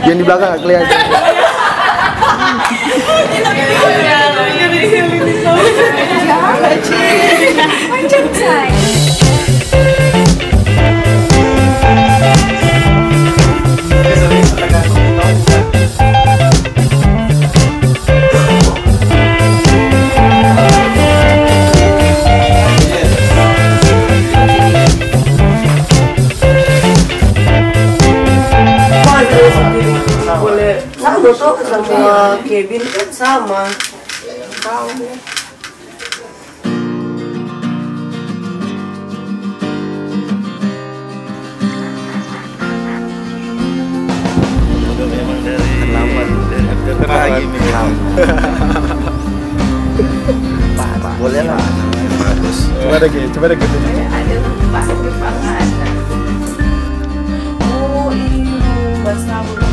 Yang di belakang gak kelihatan. Foto sama Kevin kan sama. Tahu ya. Udah memang dari terlambat lagi nih. Pak, boleh lah. Bagus. Coba lagi. Ada tempat depangan. Oh, ini bersama.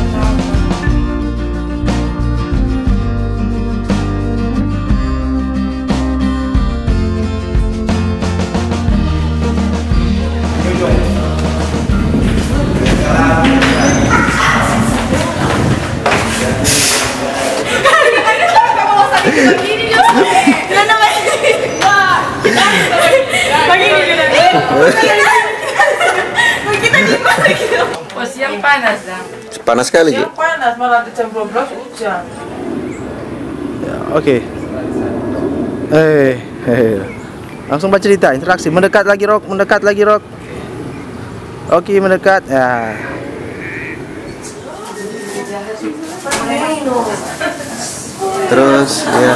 Siang panas dah. Panas sekali. Siang panas malah jam 12 hujan. Ya, oke. Langsung baca cerita interaksi. Mendekat lagi Rok. Oke, mendekat. Ya. Terus ya.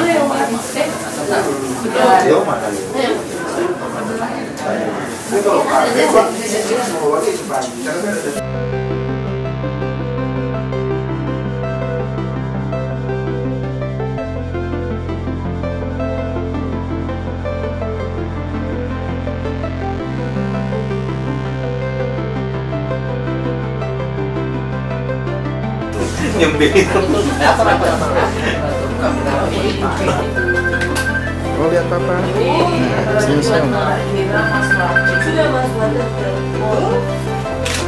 Oh, lihat papa.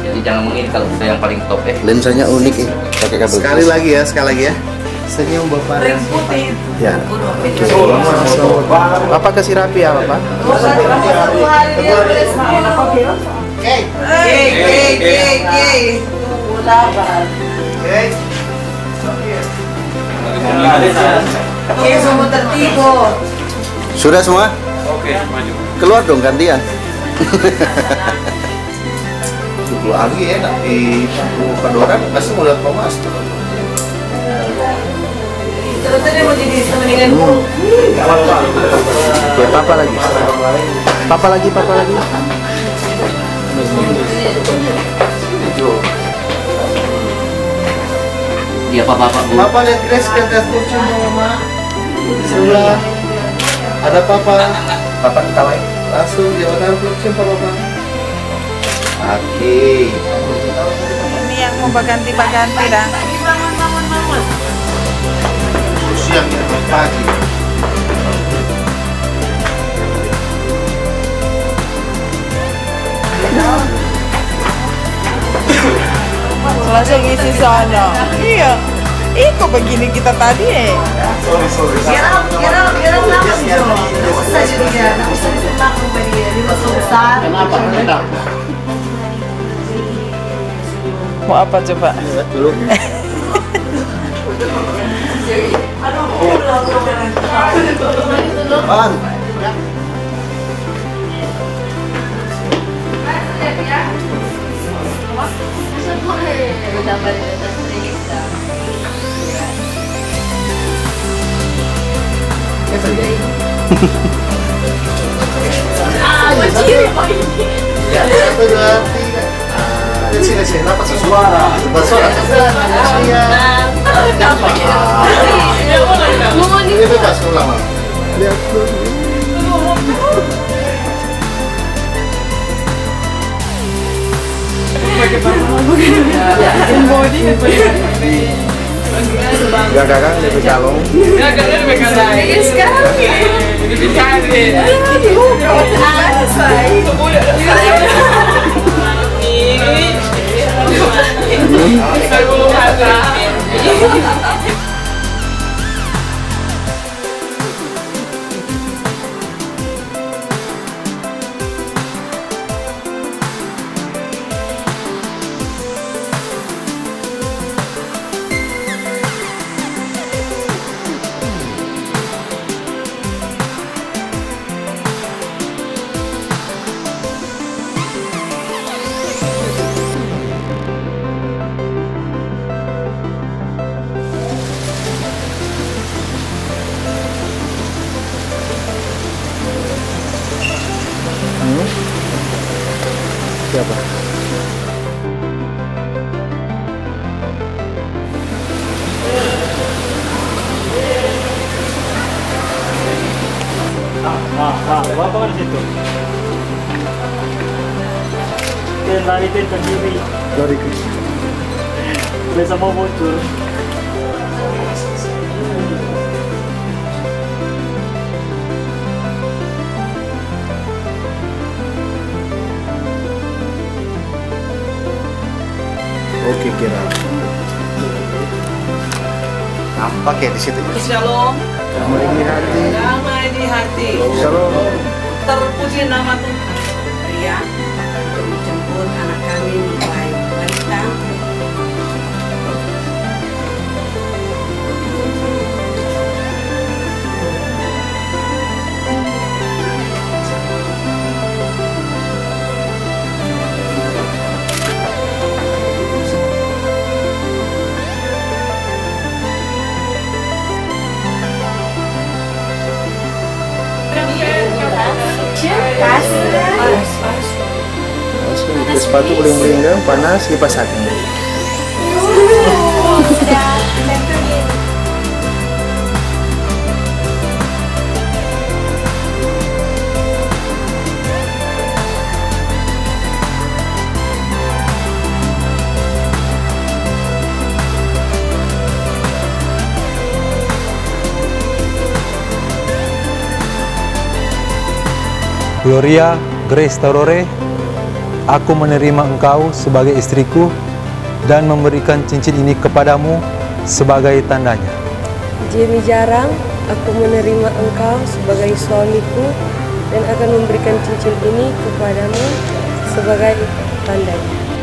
Jadi jangan mungkin kalau udah yang paling top ya. Lensanya unik ya. Pakai kabel. Sekali lagi ya. Senyum bapak. Ring putih. Ya. Apa kasih rapi ya, Bapak? Oke, semua tertipu. Sudah semua? Oke, maju. Keluar dong gantian. Dulu lagi ya, tapi kedoran pasti mau lihat Mas. Terus tadi mau jadi semeningan. Ya, Papa lagi. Iya, Papa lihat Grace ke atas kursi Mama. Sebelah ada Papa ketawain. Langsung jawatan kursi Papa. Oke. Ini yang mau berganti dah. Bangun. Siang ya, pagi. Langsung isi sana. Iya. Kok begini kita tadi Sorry. Kira-kira lama Jo. Susah juga. Susah disembah kembali. Ini masuk besar. Kenapa? Mau apa coba? Lihat dulu. Bang. Gagakang lebih kalung. Gagakang lebih kalung. Iya sekali. Lebih cantik. Selesai. Siapa? Bapak kan di situ. Dia lari ke kiri. Lari ke kiri. Dia sama muncul. Oke kira. Apa kayak di situ? Shalom. Damai di hati. Damai di hati. Shalom. Terpuji nama Tuhan. Ria, untuk menjemput anak kami mulai wanita. Sepatu uling-uling dan panas kipas angin. Gloria, Grace Terore, aku menerima engkau sebagai istriku dan memberikan cincin ini kepadamu sebagai tandanya. Jemmy Jarang, aku menerima engkau sebagai suamiku dan akan memberikan cincin ini kepadamu sebagai tandanya.